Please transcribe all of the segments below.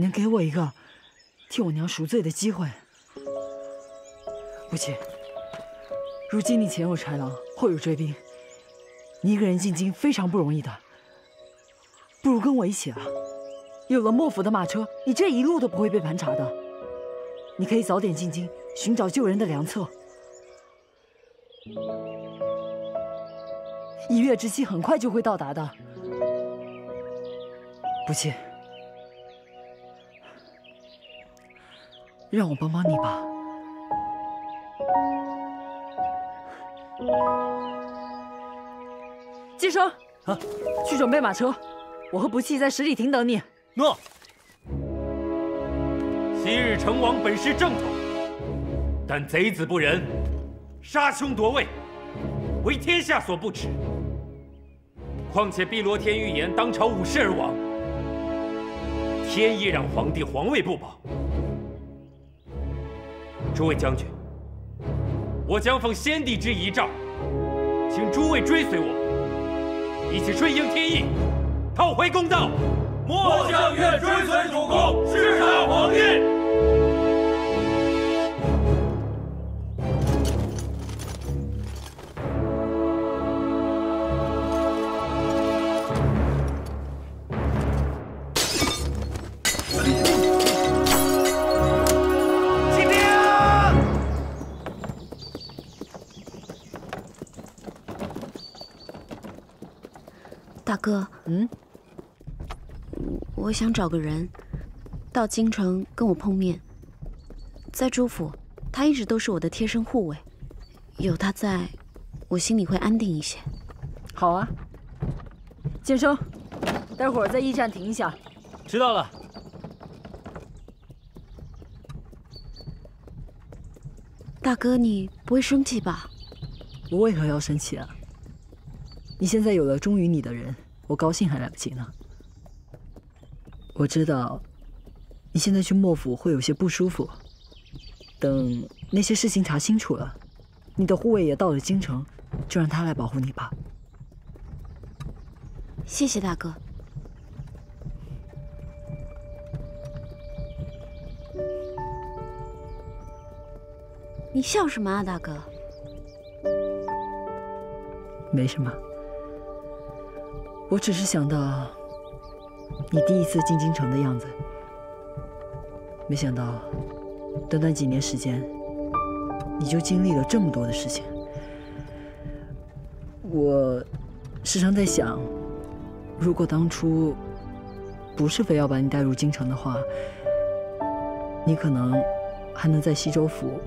您给我一个替我娘赎罪的机会。不急，如今你前有豺狼，后有追兵，你一个人进京非常不容易的，不如跟我一起啊！有了莫府的马车，你这一路都不会被盘查的。你可以早点进京，寻找救人的良策。 一月之期很快就会到达的，不弃，让我帮帮你吧。季生，啊，去准备马车，我和不弃在十里亭等你。诺。昔日成王本是正统，但贼子不仁，杀兄夺位，为天下所不齿。 况且碧罗天预言当朝五世而亡，天意让皇帝皇位不保。诸位将军，我将奉先帝之遗诏，请诸位追随我，一起顺应天意，讨回公道。末将愿追随主公，侍奉皇帝。 哥，我想找个人到京城跟我碰面。在朱府，他一直都是我的贴身护卫，有他在，我心里会安定一些。好啊，剑生，待会儿在驿站停一下。知道了。大哥，你不会生气吧？我为何要生气啊？你现在有了忠于你的人。 我高兴还来不及呢。我知道，你现在去莫府会有些不舒服。等那些事情查清楚了，你的护卫也到了京城，就让他来保护你吧。谢谢大哥。你笑什么啊，大哥？没什么。 我只是想到你第一次进京城的样子，没想到短短几年时间，你就经历了这么多的事情。我时常在想，如果当初不是非要把你带入京城的话，你可能还能在西州府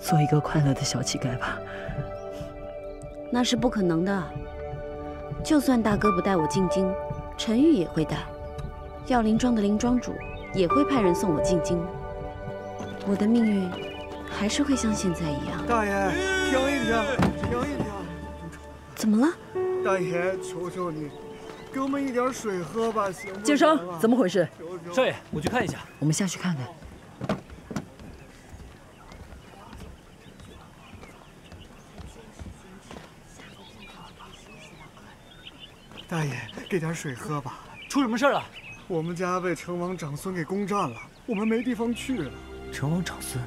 做一个快乐的小乞丐吧？那是不可能的。 就算大哥不带我进京，陈玉也会带，药林庄的林庄主也会派人送我进京。我的命运还是会像现在一样。大爷，停一停，停一停！怎么了？大爷，求求你，给我们一点水喝吧，行吗？剑生，怎么回事？少爷，我去看一下。我们下去看看。 大爷，给点水喝吧。出什么事了？我们家被成王长孙给攻占了，我们没地方去了。成王长孙，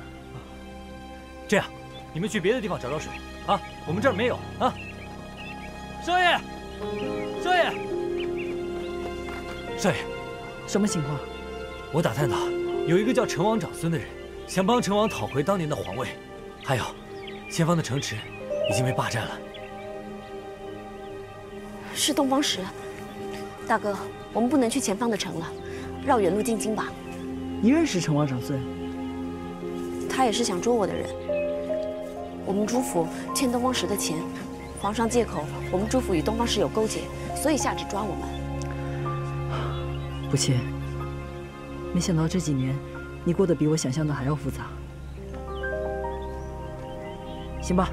这样，你们去别的地方找找水啊，我们这儿没有啊。少爷，少爷，少爷，什么情况？我打探到，有一个叫成王长孙的人，想帮成王讨回当年的皇位，还有，前方的城池已经被霸占了。 是东方石，大哥，我们不能去前方的城了，绕远路进京吧。你认识成王长孙？他也是想捉我的人。我们朱府欠东方石的钱，皇上借口我们朱府与东方石有勾结，所以下旨抓我们。不切，没想到这几年你过得比我想象的还要复杂。行吧，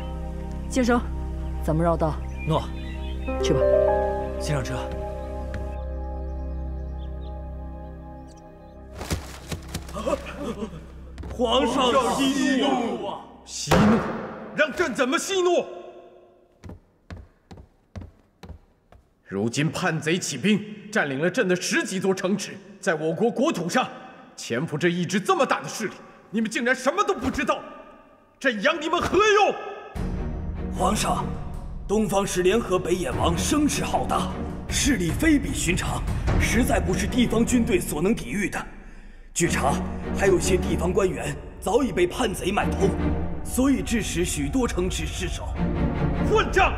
剑生，咱们绕道。诺。 去吧，先上车。皇上息怒啊！息怒？让朕怎么息怒？如今叛贼起兵，占领了朕的十几座城池，在我国国土上柬埔寨一支这么大的势力，你们竟然什么都不知道，朕养你们何用？皇上，东方石联合北野王声势浩大，势力非比寻常，实在不是地方军队所能抵御的。据查，还有些地方官员早已被叛贼买通，所以致使许多城池失守。混账！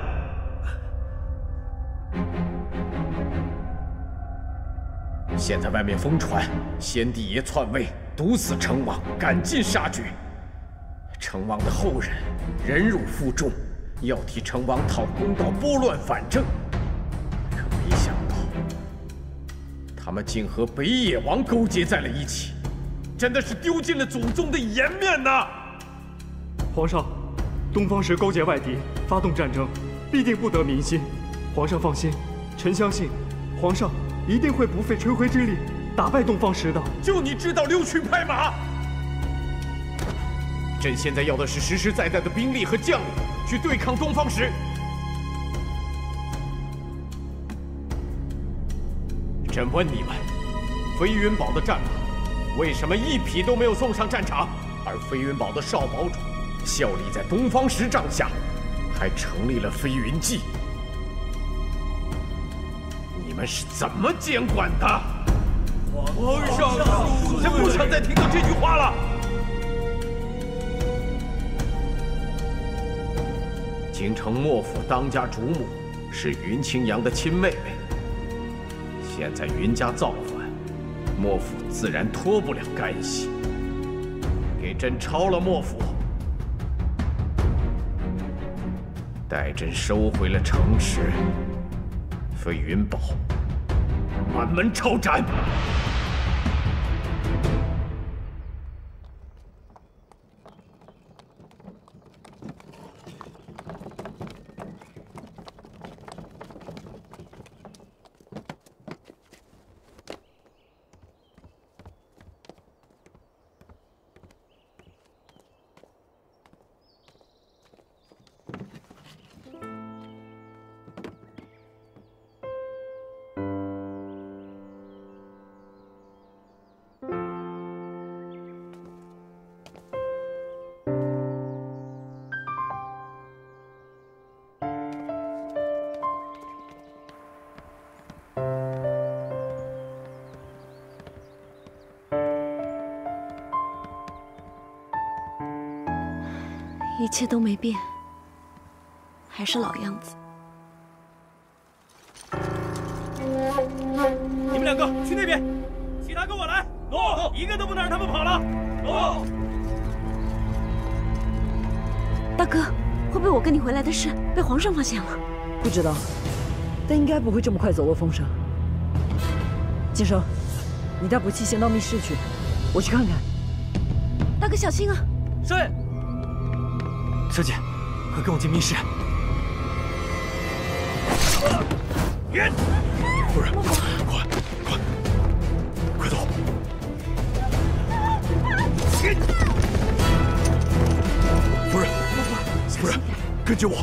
现在外面疯传，先帝爷篡位，毒死成王，赶尽杀绝。成王的后人忍辱负重，要替成王讨公道，拨乱反正。可没想到，他们竟和北野王勾结在了一起，真的是丢尽了祖宗的颜面呐！皇上，东方石勾结外敌，发动战争，必定不得民心。皇上放心，臣相信，皇上 一定会不费吹灰之力打败东方石的。就你知道溜须拍马！朕现在要的是实实在在的兵力和将领去对抗东方石。朕问你们，飞云堡的战马为什么一匹都没有送上战场？而飞云堡的少堡主效力在东方石帐下，还成立了飞云记。 你们是怎么监管的？皇上，朕不想再听到这句话了。京城莫府当家主母是云青阳的亲妹妹，现在云家造反，莫府自然脱不了干系。给朕抄了莫府，待朕收回了城池， 飞云堡，满门抄斩！一切都没变，还是老样子。你们两个去那边，其他跟我来。走，一个都不能让他们跑了。走。大哥，会不会我跟你回来的事被皇上发现了？不知道，但应该不会这么快走漏风声。金生，你带补气先到密室去，我去看看。大哥，小心啊！是。 小姐，快跟我进密室！别，夫人，快走！夫人，夫人，跟紧我！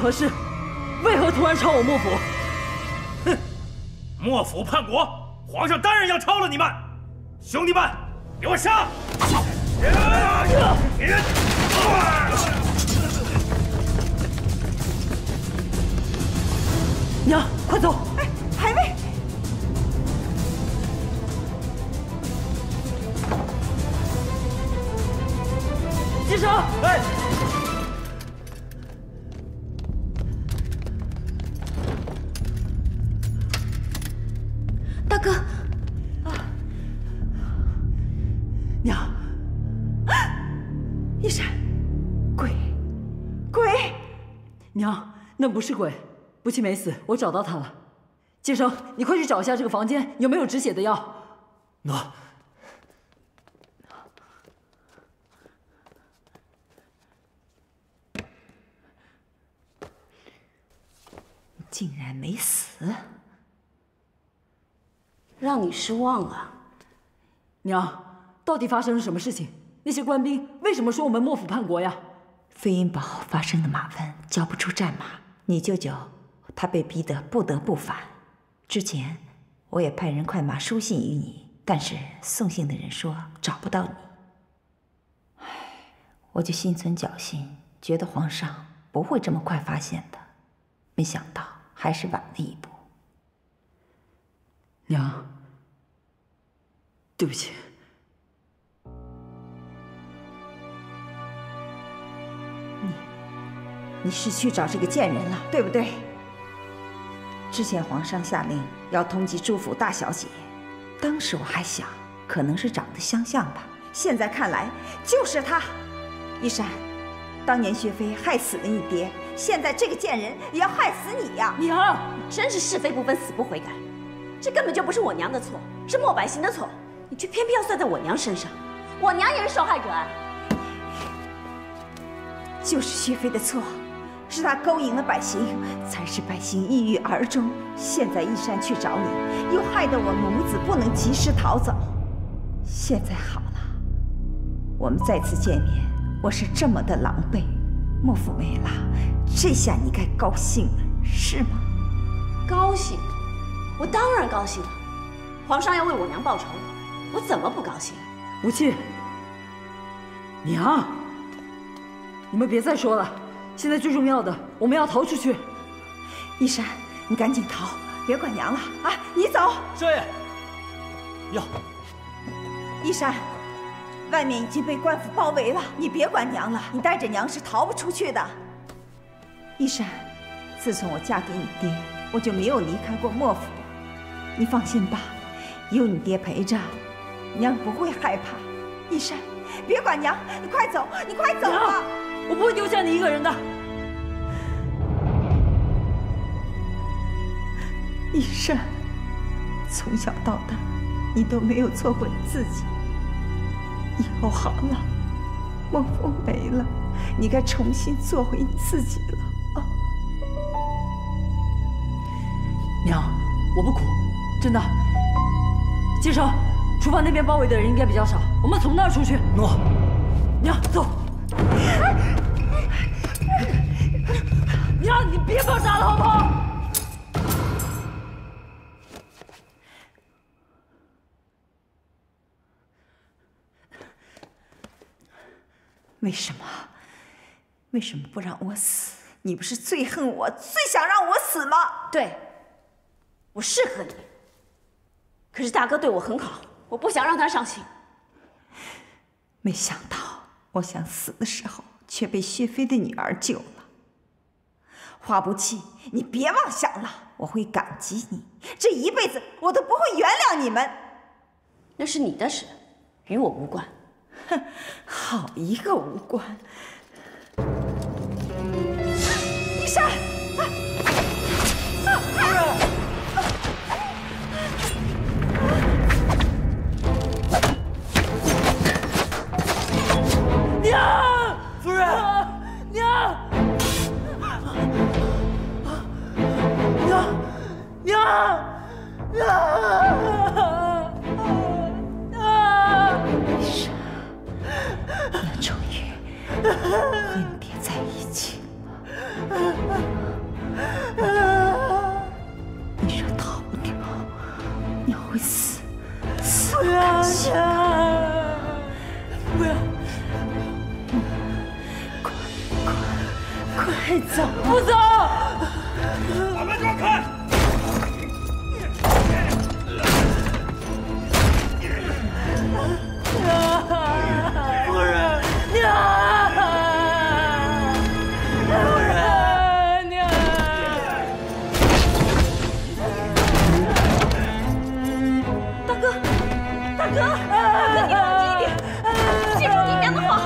何事？为何突然抄我莫府？哼！莫府叛国，皇上当然要抄了你们！兄弟们，给我杀！娘，快走！哎，还没。手！哎，大哥，啊，娘，啊，一闪，鬼，娘，那不是鬼，不去没死，我找到他了。接生，你快去找一下这个房间有没有止血的药。那。 竟然没死，让你失望了。娘，到底发生了什么事情？那些官兵为什么说我们幕府叛国呀？飞鹰堡发生的马瘟交不出战马，你舅舅他被逼得不得不反。之前我也派人快马书信于你，但是送信的人说找不到你。唉，我就心存侥幸，觉得皇上不会这么快发现的，没想到。 还是晚了一步，娘，对不起。你是去找这个贱人了，对不对？之前皇上下令要通缉朱府大小姐，当时我还想可能是长得相像吧，现在看来就是她。一闪，当年薛飞害死了你爹。 现在这个贱人也要害死你呀！娘，你真是是非不分，死不悔改。这根本就不是我娘的错，是莫百行的错。你却偏偏要算在我娘身上，我娘也是受害者啊！就是薛飞的错，是他勾引了百行，才使百行抑郁而终。现在一山去找你，又害得我们母子不能及时逃走。现在好了，我们再次见面，我是这么的狼狈，幕府没了。 这下你该高兴了，是吗？高兴，我当然高兴了。皇上要为我娘报仇，我怎么不高兴？无忌，娘，你们别再说了。现在最重要的，我们要逃出去。一山，你赶紧逃，别管娘了啊！你走。少爷，要。一山，外面已经被官府包围了，你别管娘了，你带着娘是逃不出去的。 一闪，自从我嫁给你爹，我就没有离开过莫府。你放心吧，有你爹陪着，娘不会害怕。一闪，别管娘，你快走，你快走啊！我不会丢下你一个人的。一闪，从小到大，你都没有做过你自己。以后好了，莫府没了，你该重新做回你自己了。 娘，我不苦，真的。接生，厨房那边包围的人应该比较少，我们从那儿出去。诺，娘，走。娘，你别搞砸了，好不好？为什么不让我死？你不是最恨我、最想让我死吗？对。 我适合你，可是大哥对我很好，我不想让他伤心。没想到我想死的时候，却被薛飞的女儿救了。花不弃，你别妄想了，我会感激你，这一辈子我都不会原谅你们。那是你的事，与我无关。哼，好一个无关！一山，啊！ 娘，夫人，娘，医生，你终于和你爹在一起了。你说逃不掉，你会死，死不甘心的。不要。 快走！不走！把门抓开！夫人，娘！哥，哥，你冷静一点，记住你娘的话，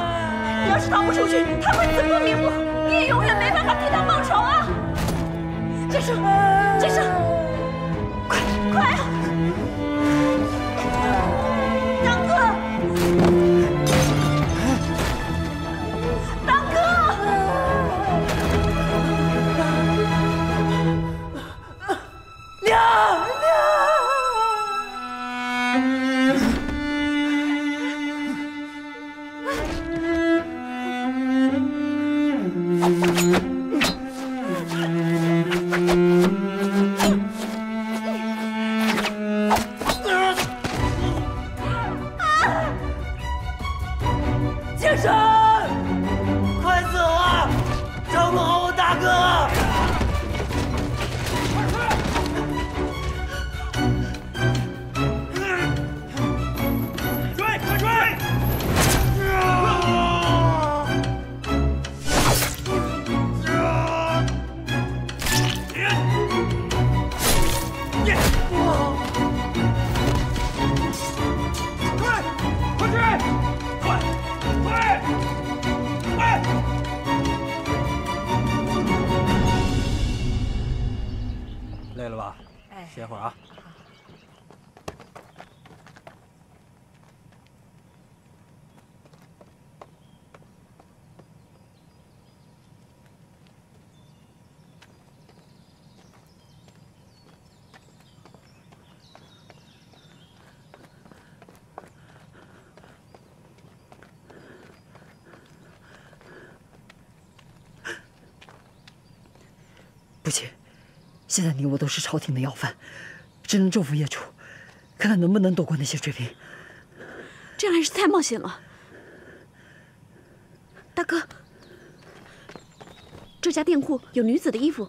你要是逃不出去，她会自破灭亡，你也永远没办法替她报仇啊！真生，真生，快快啊！当哥，当哥，娘。 歇会儿啊！不行。 现在你我都是朝廷的要犯，只能征服业主，看看能不能躲过那些追兵。这样还是太冒险了。大哥，这家店铺有女子的衣服，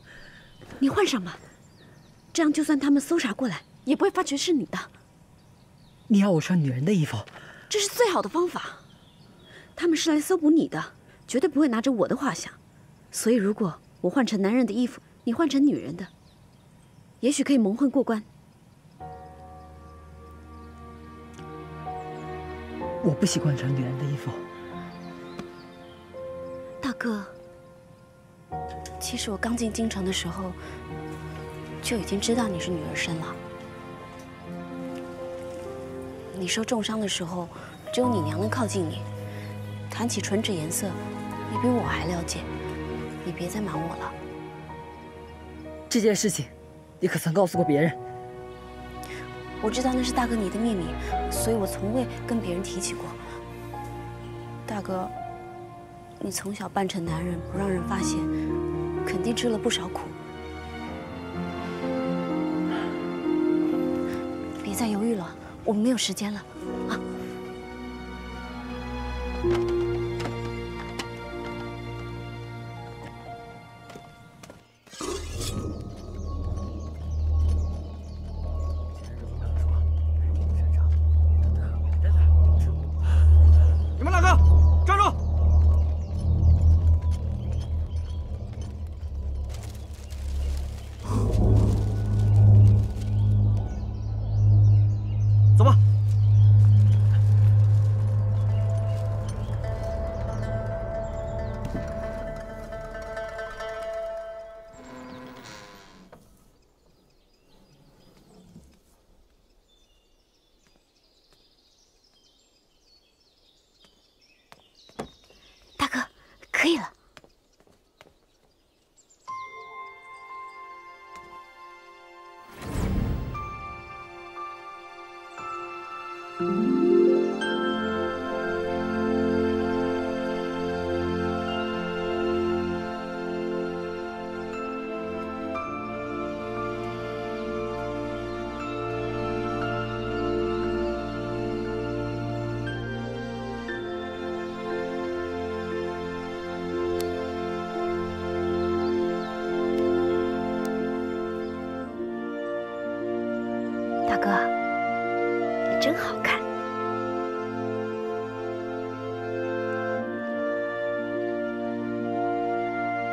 你换上吧。这样就算他们搜查过来，也不会发觉是你的。你要我穿女人的衣服？这是最好的方法。他们是来搜捕你的，绝对不会拿着我的画像。所以，如果我换成男人的衣服，你换成女人的。 也许可以蒙混过关。我不习惯穿女人的衣服。大哥，其实我刚进京城的时候就已经知道你是女儿身了。你受重伤的时候，只有你娘能靠近你。谈起唇齿颜色，你比我还了解。你别再瞒我了。这件事情。 你可曾告诉过别人？我知道那是大哥你的秘密，所以我从未跟别人提起过。大哥，你从小扮成男人不让人发现，肯定吃了不少苦。别再犹豫了，我们没有时间了啊！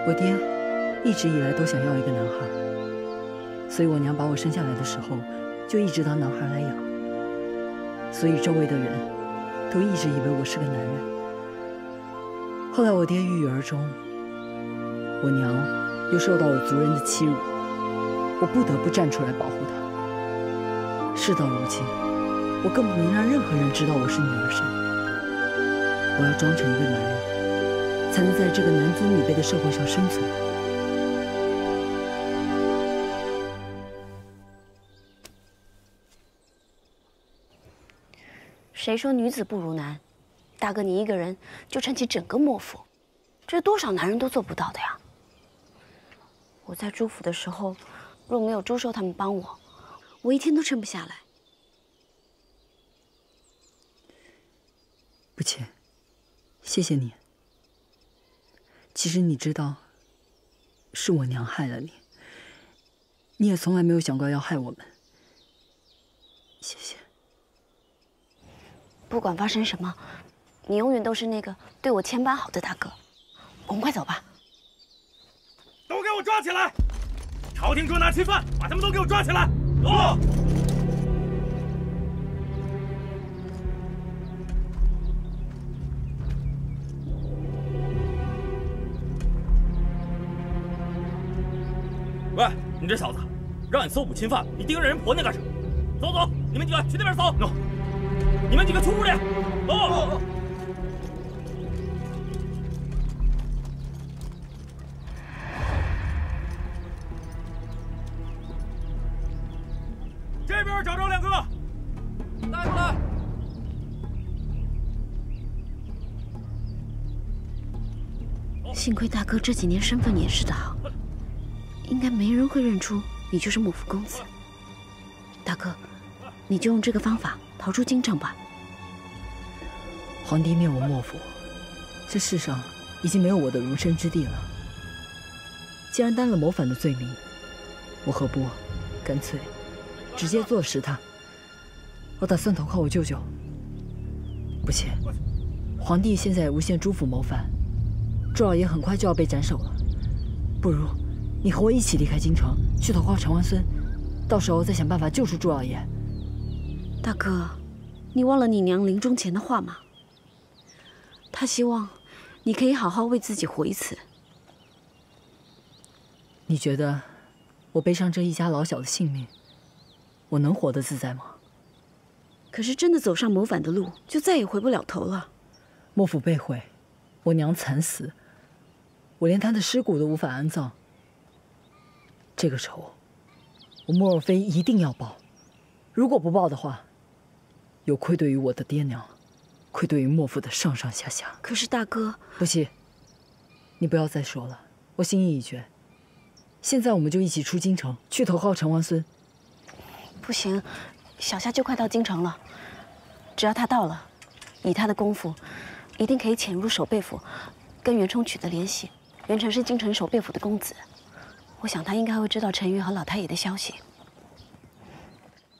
我爹一直以来都想要一个男孩，所以我娘把我生下来的时候就一直当男孩来养。所以周围的人都一直以为我是个男人。后来我爹郁郁而终，我娘又受到我族人的欺辱，我不得不站出来保护她。事到如今，我更不能让任何人知道我是女儿身，我要装成一个男人，才能在这个男尊女卑的社会上生存。 谁说女子不如男？大哥，你一个人就撑起整个莫府，这是多少男人都做不到的呀！我在朱府的时候，若没有朱寿他们帮我，我一天都撑不下来。不切，谢谢你。其实你知道，是我娘害了你，你也从来没有想过要害我们。谢谢。 不管发生什么，你永远都是那个对我千般好的大哥。我们快走吧！都给我抓起来！朝廷捉拿钦犯，把他们都给我抓起来！走！喂，你这小子，让你搜捕钦犯，你盯着人婆娘干什么？走走，你们几个去那边搜！ 你们几个出屋里，走！这边找着两个，带过来。幸亏大哥这几年身份掩饰的好，应该没人会认出你就是莫府公子。大哥，你就用这个方法。 逃出京城吧！皇帝灭我莫府，这世上已经没有我的容身之地了。既然担了谋反的罪名，我何不干脆直接坐实他？我打算投靠我舅舅。不行，皇帝现在也诬陷朱府谋反，朱老爷很快就要被斩首了。不如你和我一起离开京城，去投靠陈王孙，到时候再想办法救出朱老爷。 大哥，你忘了你娘临终前的话吗？她希望你可以好好为自己活一次。你觉得我背上这一家老小的性命，我能活得自在吗？可是真的走上谋反的路，就再也回不了头了。莫府被毁，我娘惨死，我连她的尸骨都无法安葬。这个仇，我莫若飞一定要报。如果不报的话， 有愧对于我的爹娘，愧对于莫府的上上下下。可是大哥，不惜，你不要再说了，我心意已决。现在我们就一起出京城，去投靠陈王孙。不行，小夏就快到京城了，只要他到了，以他的功夫，一定可以潜入守备府，跟袁崇取得联系。袁成是京城守备府的公子，我想他应该会知道陈云和老太爷的消息。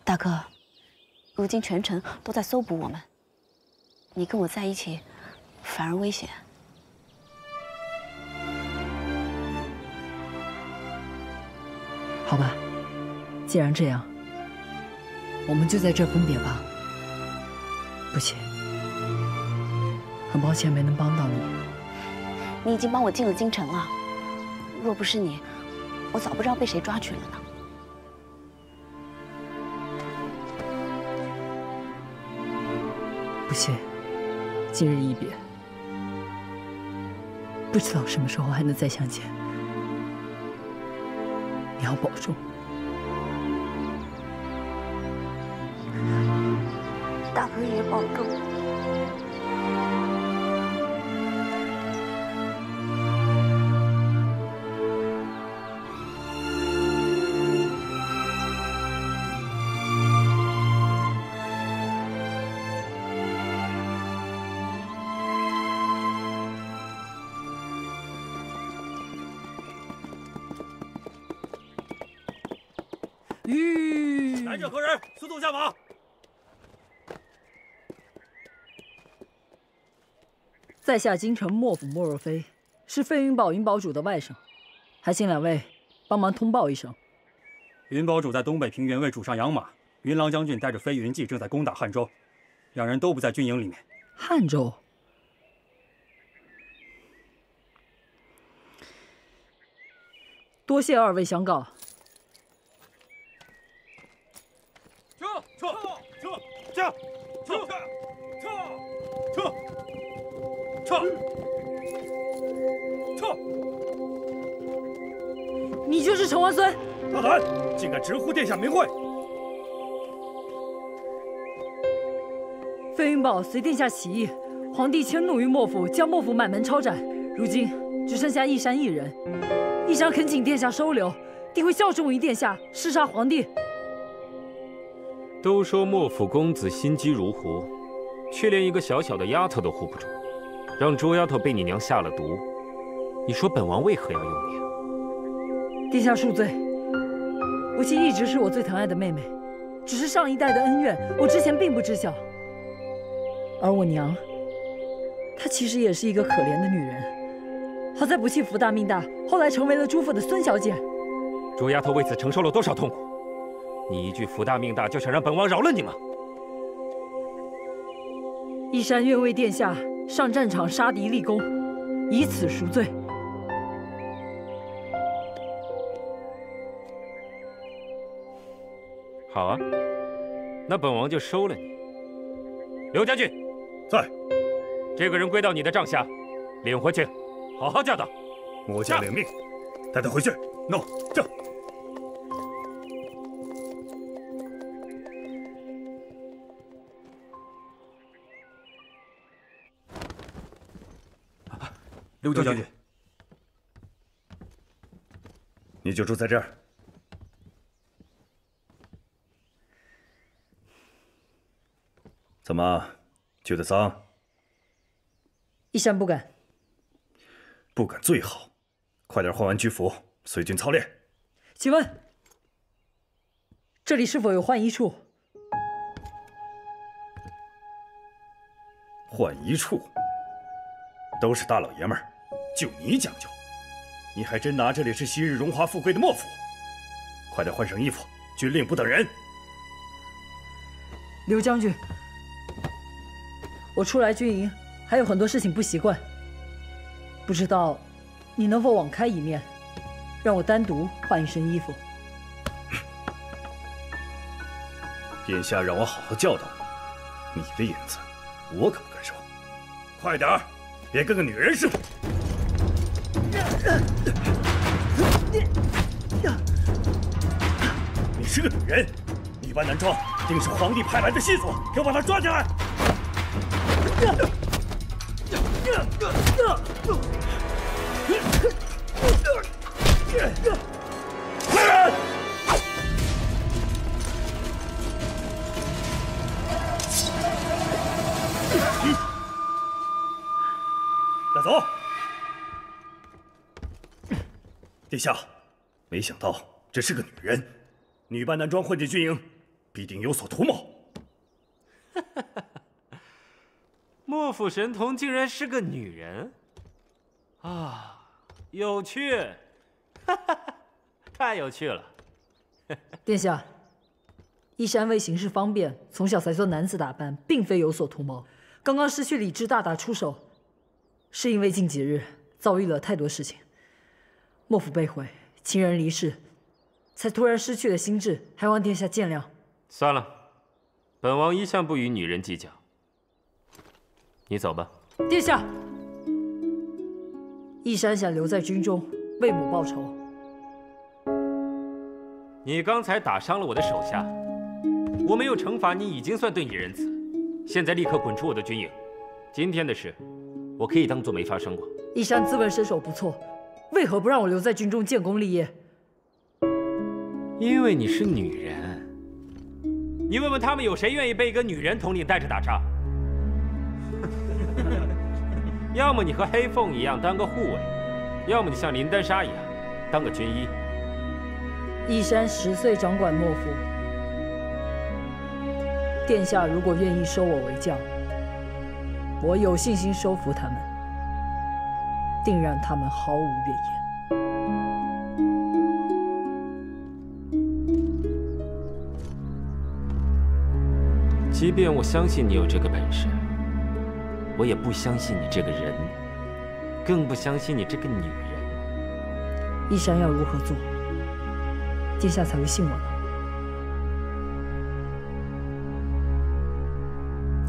大哥。 如今全城都在搜捕我们，你跟我在一起，反而危险。好吧，既然这样，我们就在这分别吧。不行，很抱歉没能帮到你。你已经帮我进了京城了，若不是你，我早不知道被谁抓去了呢。 不谢，今日一别，不知道什么时候还能再相见。你要保重，大哥也保重。来者何人？速速下马！在下京城莫府莫若飞，是费云宝云堡主的外甥，还请两位帮忙通报一声。云堡主在东北平原为主上养马，云郎将军带着飞云骑正在攻打汉州，两人都不在军营里面。汉州，多谢二位相告。撤！你就是陈王孙！大胆，竟敢直呼殿下名讳！ 飞云堡随殿下起义，皇帝迁怒于莫府，将莫府满门抄斩。如今只剩下义山一人，义山恳请殿下收留，定会效忠于殿下，誓杀皇帝。都说莫府公子心机如狐，却连一个小小的丫头都护不住，让猪丫头被你娘下了毒。你说本王为何要用你？殿下恕罪，无心一直是我最疼爱的妹妹，只是上一代的恩怨，我之前并不知晓。 而我娘，她其实也是一个可怜的女人，好在不幸福大命大，后来成为了朱父的孙小姐。朱丫头为此承受了多少痛苦？你一句福大命大，就想让本王饶了你吗？义山愿为殿下上战场杀敌立功，以此赎罪。好啊，那本王就收了你。刘家俊。 在，这个人归到你的帐下，领回去，好好教导。末将领命，带他回去。诺，正。刘将军，你就住在这儿。 怎么，觉得脏？一山不敢，不敢最好。快点换完居服，随军操练。请问，这里是否有换衣处？换衣处？都是大老爷们儿，就你讲究？你还真拿这里是昔日荣华富贵的莫府？快点换上衣服，军令不等人。刘将军。 我初来军营，还有很多事情不习惯。不知道你能否网开一面，让我单独换一身衣服？殿下让我好好教导你，你的影子我可不敢受。快点儿，别跟个女人似的！你是个女人，女扮男装，定是皇帝派来的细作，给我把她抓起来！ 带走！殿下，没想到这是个女人，女扮男装混进军营，必定有所图谋。 莫府神童竟然是个女人，啊，有趣，哈哈，太有趣了。殿下，一山为行事方便，从小才做男子打扮，并非有所图谋。刚刚失去理智，大打出手，是因为近几日遭遇了太多事情，莫府被毁，亲人离世，才突然失去了心智，还望殿下见谅。算了，本王一向不与女人计较。 你走吧，殿下。义山想留在军中为母报仇。你刚才打伤了我的手下，我没有惩罚你，已经算对你仁慈。现在立刻滚出我的军营。今天的事，我可以当做没发生过。义山自问身手不错，为何不让我留在军中建功立业？因为你是女人。你问问他们，有谁愿意被一个女人统领带着打仗？ 要么你和黑凤一样当个护卫，要么你像林丹莎一样当个军医。义山10岁掌管莫府，殿下如果愿意收我为将，我有信心收服他们，定让他们毫无怨言。即便我相信你有这个本事，我也不相信你这个人，更不相信你这个女人。依山要如何做，殿下才会信我呢？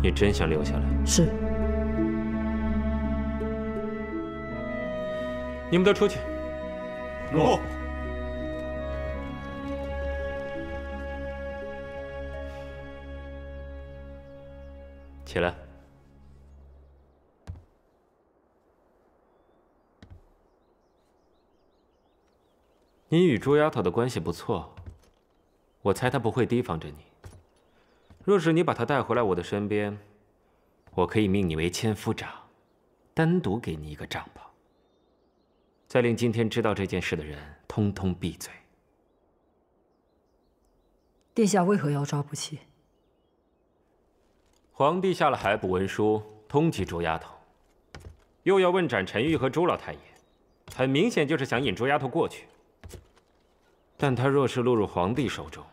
你真想留下来？是。你们都出去。诺。 起来。你与朱丫头的关系不错，我猜她不会提防着你。若是你把她带回来我的身边，我可以命你为千夫长，单独给你一个帐篷。再令今天知道这件事的人，通通闭嘴。殿下为何要抓不弃？ 皇帝下了海捕文书，通缉朱丫头，又要问斩陈玉和朱老太爷，很明显就是想引朱丫头过去。但她若是落入皇帝手中，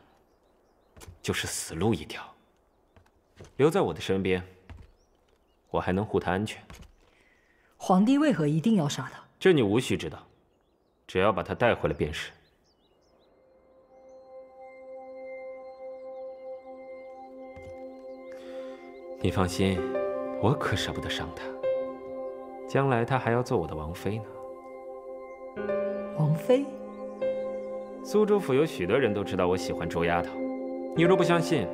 就是死路一条。留在我的身边，我还能护她安全。皇帝为何一定要杀她？这你无需知道，只要把她带回来便是。 你放心，我可舍不得伤她。将来她还要做我的王妃呢。王妃？苏州府有许多人都知道我喜欢周丫头，你若不相信，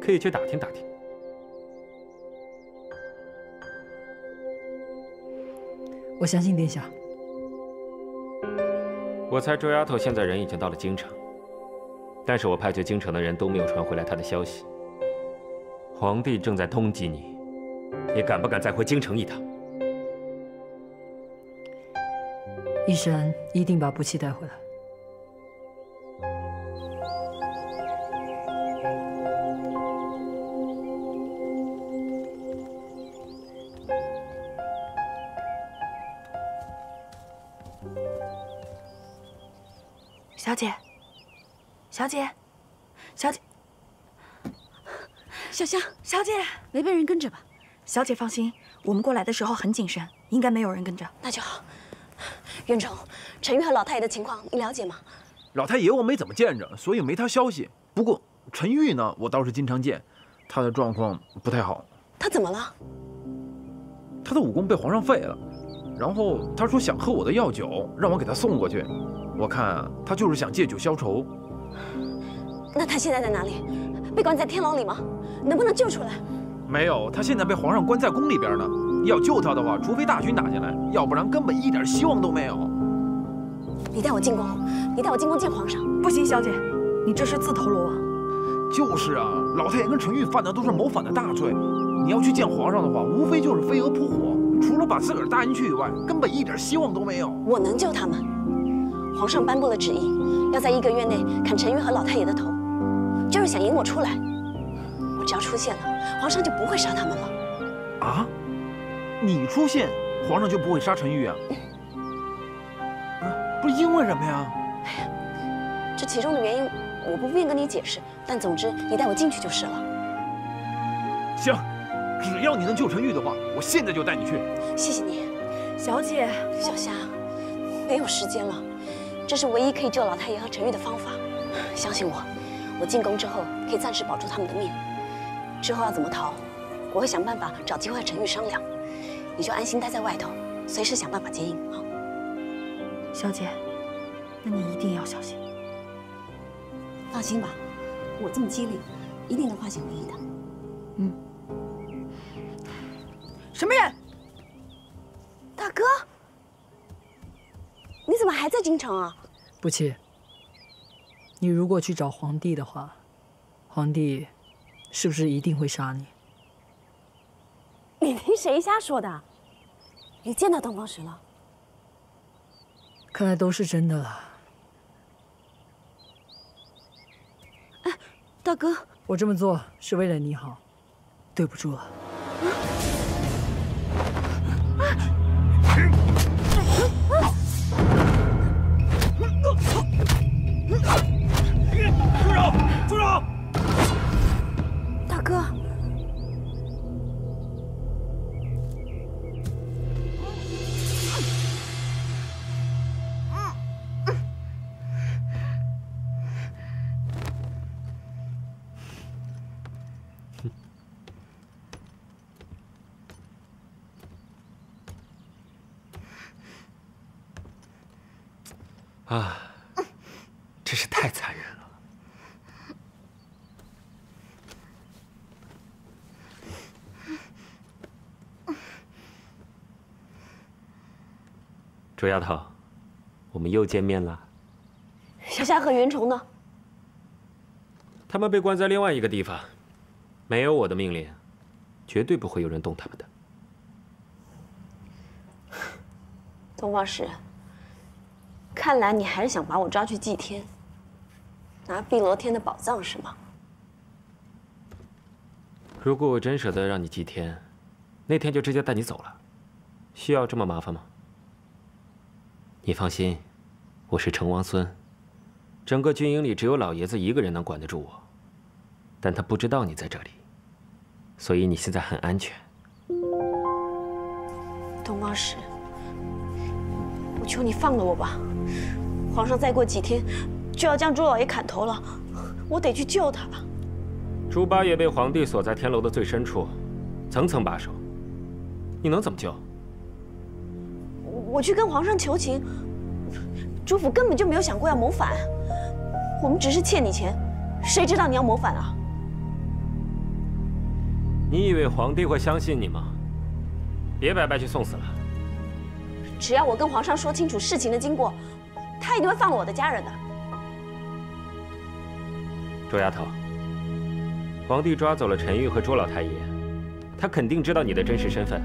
可以去打听打听。我相信殿下。我猜周丫头现在人已经到了京城，但是我派去京城的人都没有传回来她的消息。 皇帝正在通缉你，你敢不敢再回京城一趟？医生一定把不弃带回来。小姐，小姐，小姐。 小香，小姐，没被人跟着吧？小姐放心，我们过来的时候很谨慎，应该没有人跟着。那就好。袁崇，陈玉和老太爷的情况你了解吗？老太爷我没怎么见着，所以没他消息。不过陈玉呢，我倒是经常见，他的状况不太好。他怎么了？他的武功被皇上废了，然后他说想喝我的药酒，让我给他送过去。我看啊，他就是想借酒消愁。那他现在在哪里？被关在天牢里吗？ 能不能救出来？没有，他现在被皇上关在宫里边呢。要救他的话，除非大军打进来，要不然根本一点希望都没有。你带我进宫，你带我进宫见皇上。不行，小姐，你这是自投罗网。就是啊，老太爷跟陈玉犯的都是谋反的大罪。你要去见皇上的话，无非就是飞蛾扑火，除了把自个儿搭进去以外，根本一点希望都没有。我能救他们。皇上颁布了旨意，要在1个月内砍陈玉和老太爷的头，就是想引我出来。 只要出现了，皇上就不会杀他们了。啊！你出现，皇上就不会杀陈玉啊？啊，不是因为什么呀？哎呀，这其中的原因我不便跟你解释，但总之你带我进去就是了。行，只要你能救陈玉的话，我现在就带你去。谢谢你，小姐。小霞，没有时间了，这是唯一可以救老太爷和陈玉的方法。相信我，我进宫之后可以暂时保住他们的命。 之后要怎么逃，我会想办法找机会和陈玉商量。你就安心待在外头，随时想办法接应啊。小姐，那你一定要小心。放心吧，我这么机灵，一定能化险为夷的。嗯。什么人？大哥，你怎么还在京城啊？不弃，你如果去找皇帝的话，皇帝。 是不是一定会杀你？你听谁瞎说的？你见到东方石了？看来都是真的了。哎，大哥，我这么做是为了你好，对不住了。住手！住手！ 哥，啊，真是太残忍了。 周丫头，我们又见面了。小夏和袁崇呢？他们被关在另外一个地方，没有我的命令，绝对不会有人动他们的。董老师，看来你还是想把我抓去祭天，拿碧螺天的宝藏是吗？如果我真舍得让你祭天，那天就直接带你走了，需要这么麻烦吗？ 你放心，我是成王孙，整个军营里只有老爷子一个人能管得住我，但他不知道你在这里，所以你现在很安全。董光石，我求你放了我吧！皇上再过几天就要将朱老爷砍头了，我得去救他吧。朱八爷被皇帝锁在天楼的最深处，层层把守，你能怎么救？ 我去跟皇上求情，主府根本就没有想过要谋反，我们只是欠你钱，谁知道你要谋反啊？你以为皇帝会相信你吗？别白白去送死了。只要我跟皇上说清楚事情的经过，他一定会放了我的家人的。周丫头，皇帝抓走了陈玉和朱老太爷，他肯定知道你的真实身份，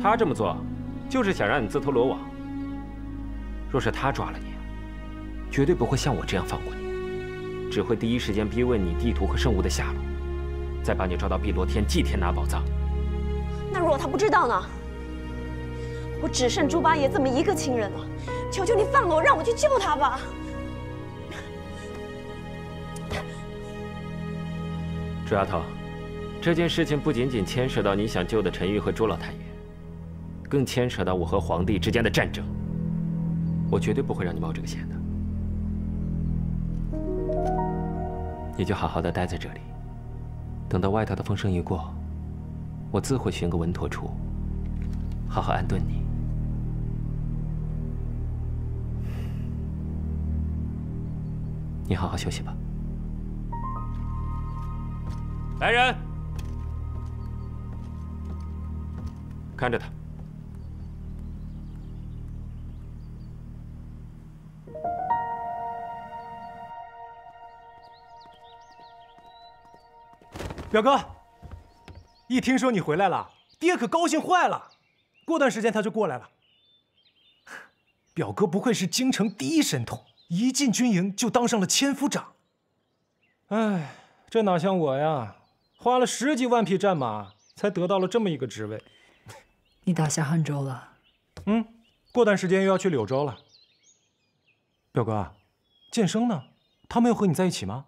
他这么做。 就是想让你自投罗网。若是他抓了你，绝对不会像我这样放过你，只会第一时间逼问你地图和圣物的下落，再把你抓到碧螺天祭天拿宝藏。那如果他不知道呢？我只剩猪八爷这么一个亲人了，求求你放了我，让我去救他吧。朱丫头，这件事情不仅仅牵涉到你想救的陈玉和朱老太爷。 更牵扯到我和皇帝之间的战争，我绝对不会让你冒这个险的。你就好好的待在这里，等到外头的风声一过，我自会寻个稳妥处，好好安顿你。你好好休息吧。来人，看着他。 表哥，一听说你回来了，爹可高兴坏了。过段时间他就过来了。表哥不愧是京城第一神童，一进军营就当上了千夫长。哎，这哪像我呀？花了十几万匹战马才得到了这么一个职位。你打下汉州了？嗯，过段时间又要去柳州了。表哥，剑生呢？他没有和你在一起吗？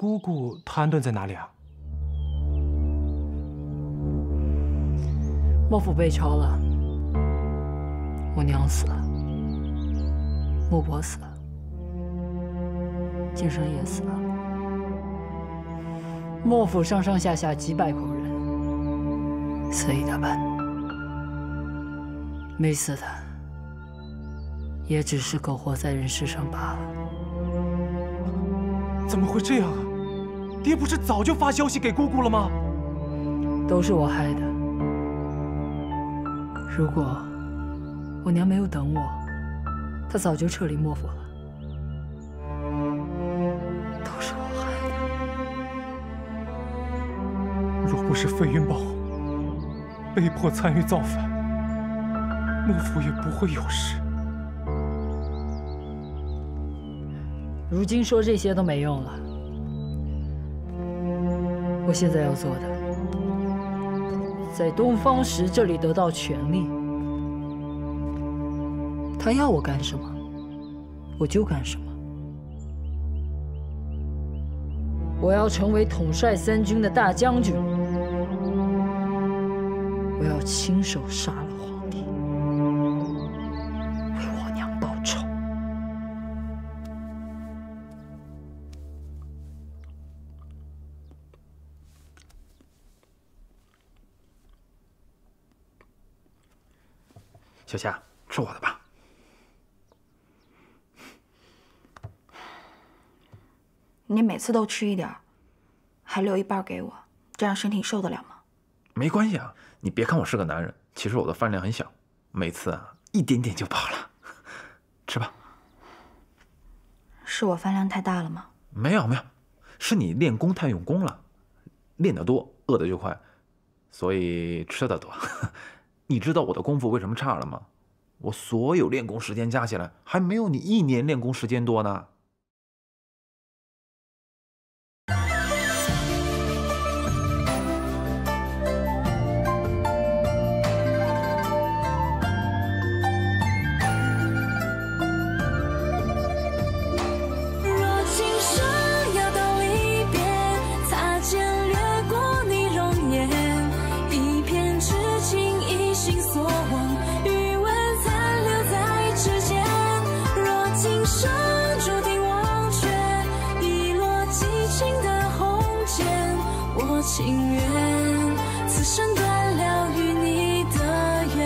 姑姑她安顿在哪里啊？幕府被抄了，我娘死了，木伯死了，剑生也死了。幕府上上下下几百口人，死一大半。没死的，也只是苟活在人世上罢了。怎么会这样啊？ 爹不是早就发消息给姑姑了吗？都是我害的。如果我娘没有等我，她早就撤离幕府了。都是我害的。若不是费云宝被迫参与造反，幕府也不会有事。如今说这些都没用了。 我现在要做的，在东方石这里得到权力。他要我干什么，我就干什么。我要成为统帅三军的大将军，我要亲手杀了皇帝，为我娘报仇。小夏，吃我的吧。你每次都吃一点，还留一半给我，这样身体受得了吗？没关系啊，你别看我是个男人，其实我的饭量很小，每次啊一点点就饱了。吃吧。是我饭量太大了吗？没有没有，是你练功太用功了，练得多，饿得就快，所以吃得多。你知道我的功夫为什么差了吗？我所有练功时间加起来，还没有你一年练功时间多呢。 情缘，此生断了与你的缘。